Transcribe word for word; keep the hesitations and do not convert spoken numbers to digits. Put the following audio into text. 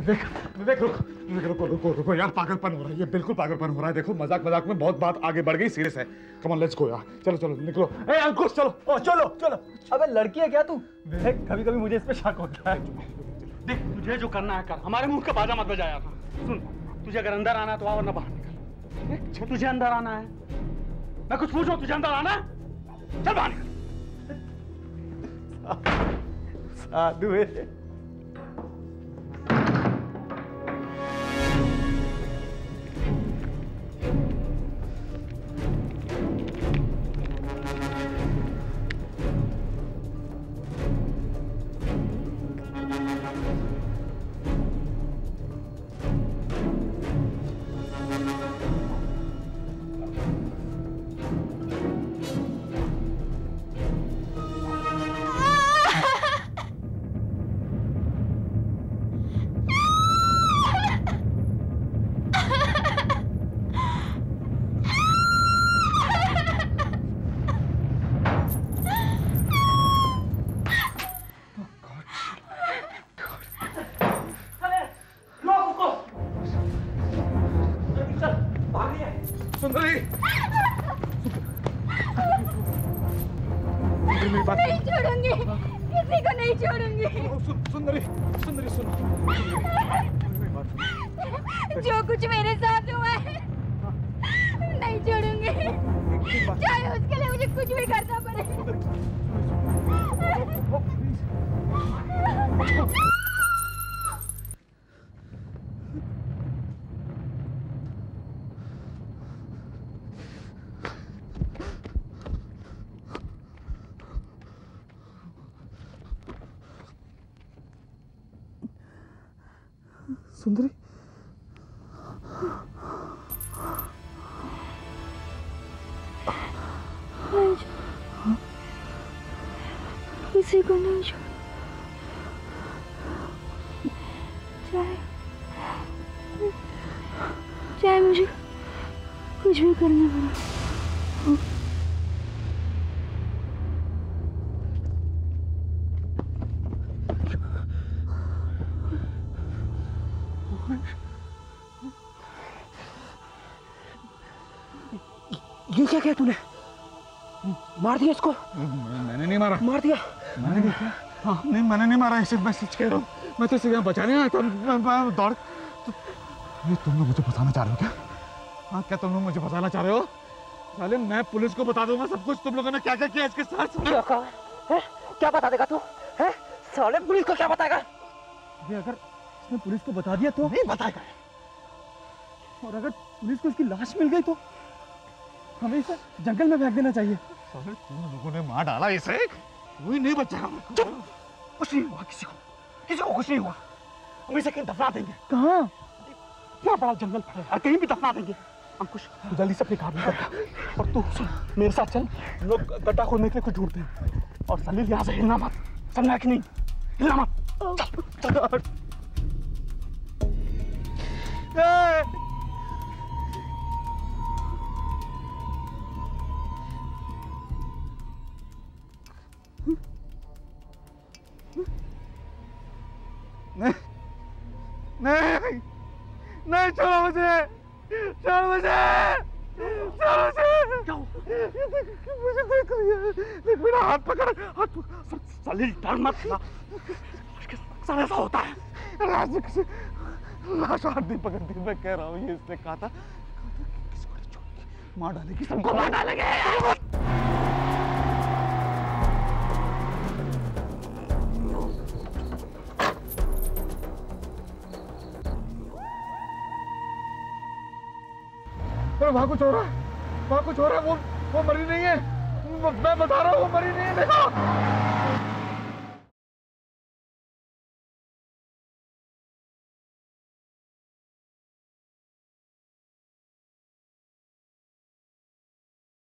विवेक विवेक रुक विवेक रुको रुको रुको यार, पागलपन हो रहा है ये, बिल्कुल पागलपन हो रहा है। देखो मजाक मजाक में बहुत बात आगे बढ़ गई, सीरियस है। कम ऑन लेट्स गो यार, चलो चलो निकलो। ए अंकुश चलो, ओ चलो चलो। अबे लड़की है क्या तू? देख कभी कभी मुझे इस पे शक होता है। देख तुझे जो करना है कर, हमारे मुंह का बाजा मत बजाया कर। सुन तुझे अगर अंदर आना है तो और ना बाहर निकल। तुझे अंदर आना है, मैं कुछ पूछूं? तुझे अंदर आना है, चल बाहर निकल। साधु है सुंदरी। हाँ? किसी को नहीं छोड़, चाहे चाहे मुझे कुछ भी करना पड़ा। क्या क्या तूने मार दिया इसको? मैंने नहीं मारा। मार दिया? मैंने नहीं, हाँ नहीं मैंने नहीं मारा। इसे मैं सच कह रहा हूँ, मैं तो इसे यहाँ बचाने आया था। मैं दौड़ तो, ये तुम लोग मुझे बताना चाह रहे हो क्या? हाँ क्या तुम लोग मुझे बताना चाह रहे हो? साले मैं पुलिस को बता दूंगा सब कुछ, तुम लोगों ने क्या क्या किया इसके साथ। क्या बता देगा तू? है साले पुलिस को क्या बताएगा? ये अगर इसने पुलिस को बता दिया तो? नहीं बताएगा। और अगर पुलिस को इसकी लाश मिल गई तो? हमें इसे जंगल में फेंक देना चाहिए। साले तुम लोगों ने मार डाला इसे, कोई नहीं बचेगा। कुछ नहीं हुआ किसी को, किसी को कुछ नहीं हुआ। हम इसे कहीं दफना देंगे। कहाँ? क्या बड़ा जंगल पड़ा है, कहीं भी दफना देंगे। अंकुश तू जल्दी से अपने काम में कर, और तू मेरे साथ चल। लोग गड्ढा खोदने के लिए कुछ ढूंढते हैं। और सलील यहाँ से हिलना मत, समझा कि नहीं? हिलना मत। नहीं नहीं नहीं, छोड़ो मुझे, छोड़ो मुझे, छोड़ो मुझे। मुझे देख रही है, देख मेरा हाथ पकड़, हाथ पकड़। सलील डर मत ना, साले ऐसा होता है। राजू किसी लाश हाथ नहीं पकड़ती, मैं कह रहा हूँ। ये इसने कहा था किसको ले छोड़ मार डालेगी, सबको मार डालेगी। वहाँ कुछ हो रहा है, वहाँ कुछ हो रहा है। वो वो मरी नहीं है, मैं बता रहा हूँ, वो मरी नहीं है। देखो